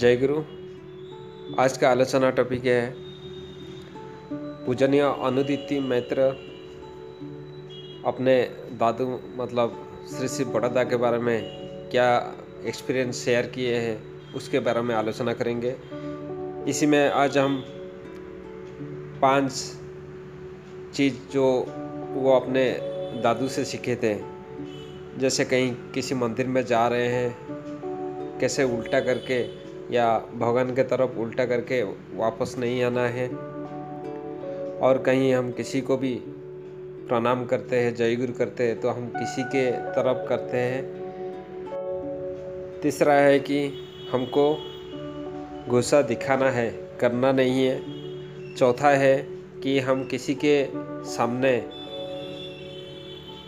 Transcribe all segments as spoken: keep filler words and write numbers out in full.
जय गुरु। आज का आलोचना टॉपिक है पूजनीय अनुदृति मैत्र अपने दादू मतलब श्री श्री बड़दा के बारे में क्या एक्सपीरियंस शेयर किए हैं उसके बारे में आलोचना करेंगे। इसी में आज हम पांच चीज़ जो वो अपने दादू से सीखे थे, जैसे कहीं किसी मंदिर में जा रहे हैं कैसे उल्टा करके या भगवान के तरफ उल्टा करके वापस नहीं आना है, और कहीं हम किसी को भी प्रणाम करते हैं जय गुरु करते हैं तो हम किसी के तरफ करते हैं। तीसरा है कि हमको गुस्सा दिखाना है, करना नहीं है। चौथा है कि हम किसी के सामने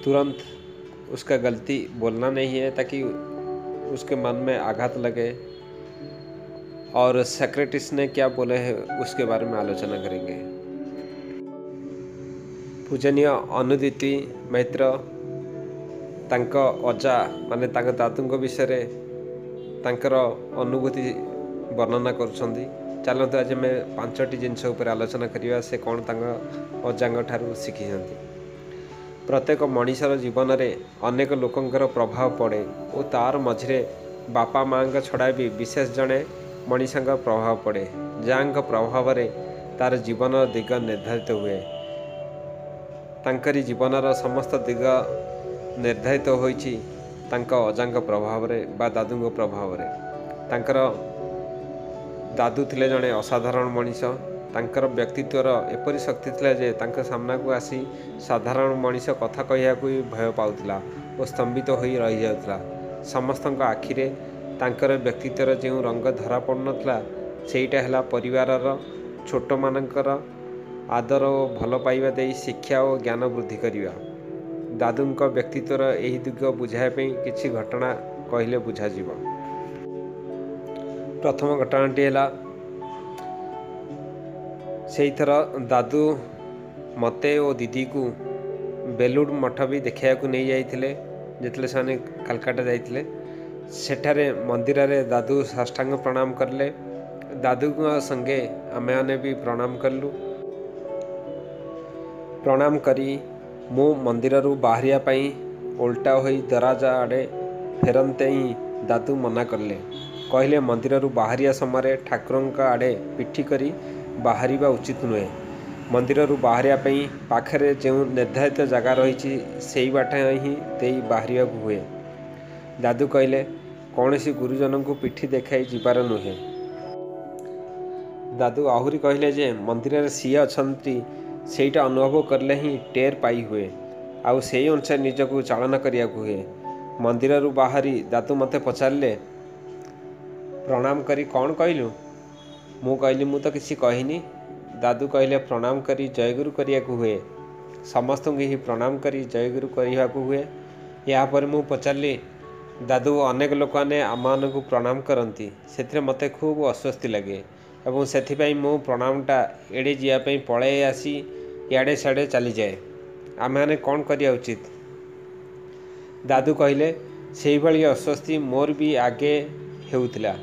तुरंत उसका गलती बोलना नहीं है ताकि उसके मन में आघात लगे। और सोक्रेटिस ने क्या बोले हैं उसके बारे में आलोचना करेंगे। पूजनीय अनुदृति मैत्र तांक अजा माने तांक दादूंक विषय तांकर अनुभूति वर्णना करुछंदी। चलतु आज मैं पांचटी जिनिष उपर आलोचना करिवा से कोन तांक अजांक ठारू शिखिछंदी। प्रत्येक मनिषर जीवन में अनेक लोकंकर प्रभाव पड़े और तार मझे बापा माँ छड़ा भी विशेष जड़े मनीष प्रभाव पड़े, जहाँ प्रभाव रे तार जीवन दिग निर्धारित हुए। तांकरी जीवनर समस्त दिग निर्धारित होइछि तांक अजांक प्रभाव रे बा दादूंग प्रभाव रे। तांकर दादू थिले जड़े असाधारण मनीष, तांकर व्यक्तित्वर एपरी शक्ति थिला जे तांका सामना को आसी साधारण मनीष कथा कहया को भय पाउतिला ओ स्तंभित होई रही जाउतिला। समस्तक आखिरे तांकर व्यक्तित्वर जो रंग धरा पड़नथिला सेइटा हला परिवारर छोट मानकर आदर ओ भल पाइबा देई शिक्षा और ज्ञान वृद्धि करिवा। दादूंक व्यक्तित्वर एही दिग बुझाय पई किछि घटना कहले बुझा जीव। प्रथम घटनाटी हला से थर दादू मते और दीदी को बेलूर मठ भी देखा नहीं जाते जिते से कलकाता जाते। सेठारे मंदिर रे दादू साष्टांग प्रणाम करले, दादू संगे आम मैंने भी प्रणाम करलु। प्रणाम करी मो मंदिर रू बाहरिया उल्टा होई दराजा आड़े फेरते ही दादू मना करले, कहले मंदिर रू बाहरिया समय ठाकुरों आड़े पिठी करी बाहरिबा उचित नुहे। मंदिर रू बाहरिया पाखरे जो निर्धारित जगह रही से बाट ही बाहरिया हुए। दादू कहले कौन सी गुरुजन को पिठी देखाई जीवार नुहे। दादू आहुरी कहले जे मंदिर रे सी अछंती सेटा अनुभव करले ही टेर पाई हुए आउ सेई अनुसार निजको चालन करिया हुए। मंदिर रू बाहरी दादू मते पचारले प्रणाम करी कौन कहलु। मु कहली मु तो किसी कहनी। दादू कहले प्रणाम करी जय गुरु करिया हुए, समस्त ही प्रणाम करी जय गुरु करिया हुए। यापर मु पचारली दादू अनेक लोक ने आम को प्रणाम करती से मते खूब अस्वस्ति लगे और से मु प्रणामटा एड़े जावाई पलै आसी याड़े साड़े चली जाए। आम मैंने कौन करिया उचित। दादू कहले से भाई अस्वस्ति मोर भी आगे होता।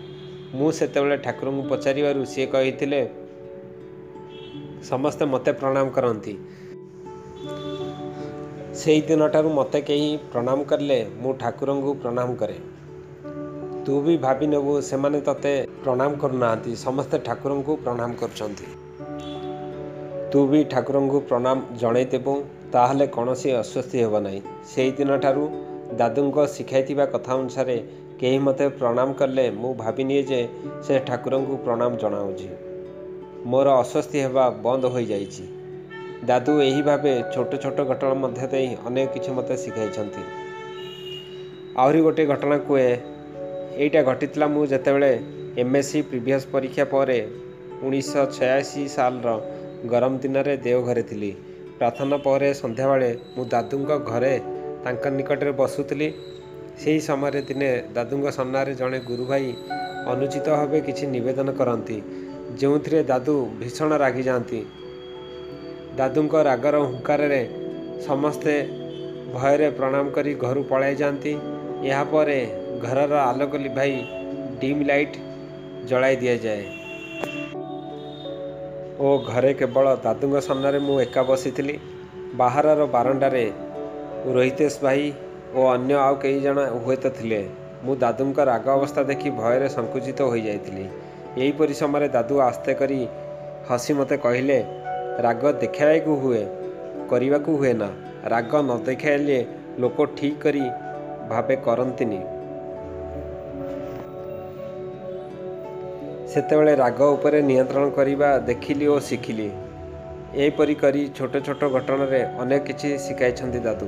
मु सेतेबेले ठाकुर को पचारिबारु से कहिथिले समस्ते मते प्रणाम करती। से दिन ठारू मते कहीं प्रणाम करले मु ठाकुर को प्रणाम करे। तू भी भाभी नेबू से माने तते प्रणाम करना समस्ते ठाकुर को प्रणाम करछंती। तू भी ठाकुर को प्रणाम जणै देबो ताहले कोनोसी अस्वस्थी हेबो नै। से दिन ठारू दादू को सिखाइथिबा कथा अनुसार कहीं मते प्रणाम करले मु भाभी निये जे से ठाकुर को प्रणाम जनाऊँगी, मोर अस्वस्थी हेबा बंद हो जाइछि। दादू यही भाव छोट छोट घटना मध्य अनेक किछ मते सिखाइछंती। आहुरी गोटे घटना कहे एटा घटितला मु जेतेबेले एमएससी प्रीवियस परीक्षा पर उन्नीस छियासी साल रो गरम दिन रे देवघरे थिली। प्रार्थना पर संध्या बेले मु दादू घरे तांकर निकट रे बसुतिली। से समय दिने दादू सामना रे जड़े गुरु भाई अनुचित भाव किसी निवेदन करती जो थे दादू भीषण रागी जाती। दादू रागर हुंकार समस्ते भय प्रणाम करी घर पलै जाती। यापर घर आलोक लिभाई डिम लाइट जड़ाई दि जाए ओ घरे केवल दादू सामने मु एका बसी थी। बाहर बारंडार रोहितेश भाई और अन्य आउ कई जन हुए तो थिले। मु दादू का राग अवस्था देखी भयर संकुचित तो हो जाइली। यहीपरी समय दादू आस्ते करी हसी मते कहले, राग देखाई को हुए करने को हुए ना, राग न देखाइले लोक ठीक करी भावे करंतिनी। सेतेबेले राग उपरे नियंत्रण करवा देखिली और शिखिली। यहीपरी करी छोट छोट घटना रे अनेक किछि सिखाई दादू।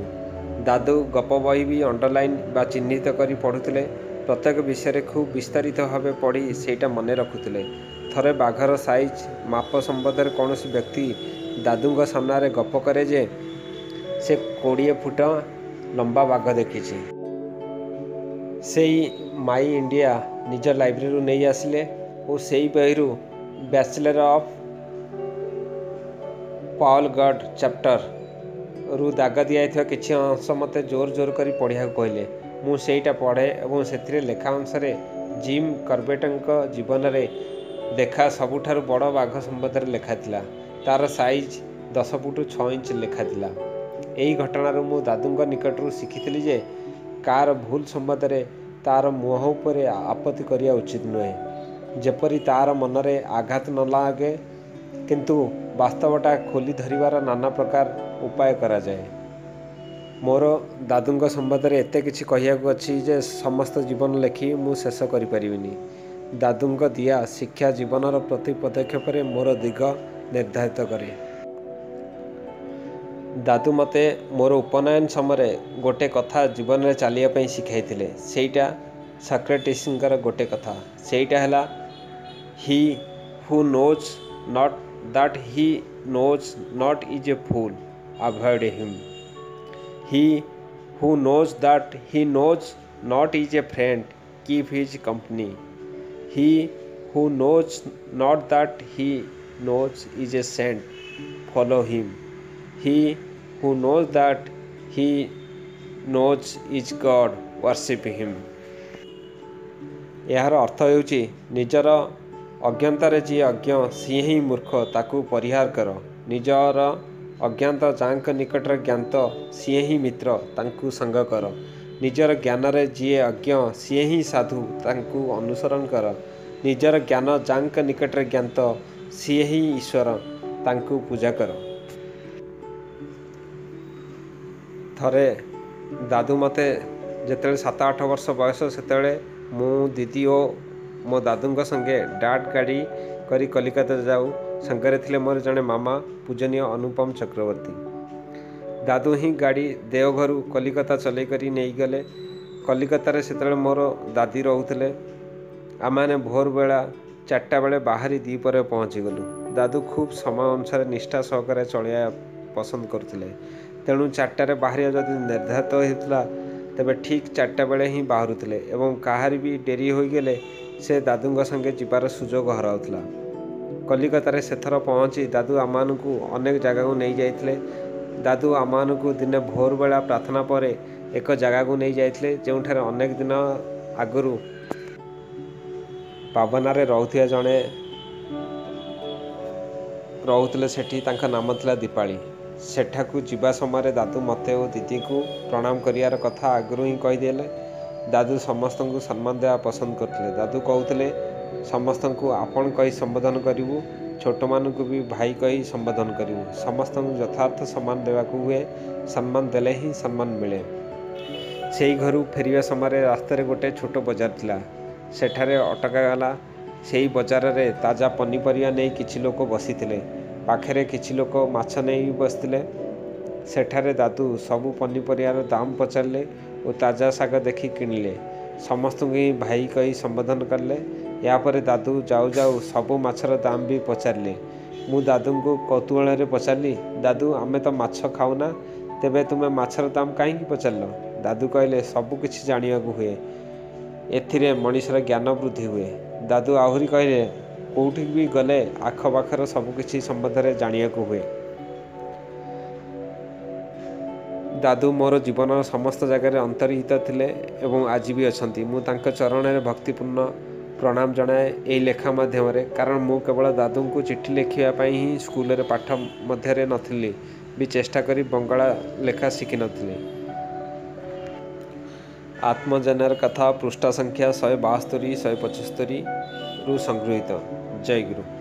दादू गप बही भी अंडरलाइन बा चिन्हित करी पढ़ुले। प्रत्येक विषय में खूब विस्तारित भाव पढ़ी सेटा मन रखुले। थरे बाघर साइज माप संबंध में कौन व्यक्ति दादू सामने गप करे जे से कोड़े फुट लंबा बाघ देखी। से माई इंडिया निज लाइब्रेरी नहीं आसिले और से बही बैचलर ऑफ पॉल गॉड चैप्टर रु दाग दिया किसी अंश मत जोर जोर कर पढ़ा कहले। मुझा पढ़े और से लेखा अंशर जिम कॉर्बेट जीवन में देखा सबुठ बड़ बाघ संबंध में लेखाला। तार साइज दस फुट छ इंच लेखाला। यही घटन मु दादू निकट रू शिखी जे कार भूल संबंध में तार मुह उपर आपत्ति करने उचित नुहे, जेपरी तार मनरे आघात न लगे, किंतु वास्तवटा खोली धरिवार नाना प्रकार उपाय करा जाए। मोर दादू संबंध में एत कि कहवाक अच्छी जे समस्त जीवन लेखी मु शेष करेनि। दादू दिया शिक्षा जीवन प्रति पदक्षेप मोर दिग निर्धारित करे। दादू मते मोर उपनयन समय गोटे कथा जीवन में चलने शिखाई सेटा सोक्रेटिस गोटे कथा सेटा है, he who knows not that he knows not is a fool avoid him, he who knows that he knows not is a friend keep his company, he who knows not that he knows is a saint follow him, he who knows that he knows is God worship him. यार अर्थ हेउची निजर अज्ञातार जी अज्ञ सी ही मूर्ख ताकू परिहार कर, निजर अज्ञात जांक निकट ज्ञात सी ही मित्र तांकू संग कर, निजर ज्ञान रे जी अज्ञ सी ही साधु तांकू अनुसरण कर, निजर ज्ञान जांक निकट ज्ञात सी ही ईश्वर तांकू पूजा कर। थरे दादू मते जते सात आठ वर्ष बयस सेते मु दीदी ओ मो दादू संगे डाट गाड़ी करी कलिकता जाऊ। संगे थिले मोर जने मामा पूजन अनुपम चक्रवर्ती। दादू ही गाड़ी देवघर कलिकता चले करी नहीं गले। कलिकतार से मोर दादी रोले। आम मैंने भोर बेला चारटा बेले बाहरी दीपर पहुँची गलु। दादू खूब समय अनुसार निष्ठा सहकार चलिया पसंद करते, तेणु चारटार बाहर जदि निर्धारित होता तेबे ठीक चारटा बेले ही बाहरुले। कहार भी डेरी हो गले से दादू संगे जीवार सुजोग हराउला। कलिकतार से थर पहुँची दादू आम मानू अनेक जगह नहीं जाते। दादू आम मानू दिने भोर बेला प्रार्थना पर एक जगह नहीं जाते, जो अनेक दिन आगुरी पावना रोकता जड़े रोले सेठी नाम था दीपाली। सेठा को जीवा समय दादू मत और दीदी को प्रणाम करार कथा आगु ही कहीदेले। दादू समस्त को सम्मान देवा पसंद करते। दादू कहते समस्त को आपण कही संबोधन करूँ, छोट मानू भी भाई कही संबोधन करूँ, समस्त यथार्थ सम्मान देवा को हुए, सम्मान देले ही सम्मान मिले। से घर फेरिया समय रास्ते गोटे छोट बजार थिला, सेठारे अटका गला। से बजार रे ताजा पनीपरिया नहीं किछि लोक बसीथिले, पाखरे किछि लोक माछ नहीं बसथिले। सेठारे दादू सबू पनीपरियार दाम पचारले और ताजा साग देखि किणिले। समस्त ही भाई कही संबोधन करले। यापर दादू जाऊ जाऊ सबू माछर दाम भी पचारले। मु दादू को कौतूहल रे पचारली, दादू आमे तो माछ खाऊना, तेबे तुम्हें माछर दाम कहीं पचारल? दादू कहले सबू किछि जानिया को हुए, एथिरे मनुष्यर ज्ञान वृद्धि हुए। दादू आहुरी कहले कोठी भी गले आखपाखर सबू किछि संबंध रे जानिया को हुए। दादू मोर जीवन समस्त जगह अंतर्हित थिले एवं आज भी अछंती। मु तांका चरण रे भक्तिपूर्ण प्रणाम जनाए यही लेखा मध्यम कारण मु केवल दादू को चिठी लिखापी ही स्कूल रे पाठ मध्य नी भी चेष्टा करी बंगला लेखा शिखी नी। आत्मजनर कथा पृष्ठा संख्या शहे बास्तरी शहे पचस्तरी रु संगृहित। जय गुरु।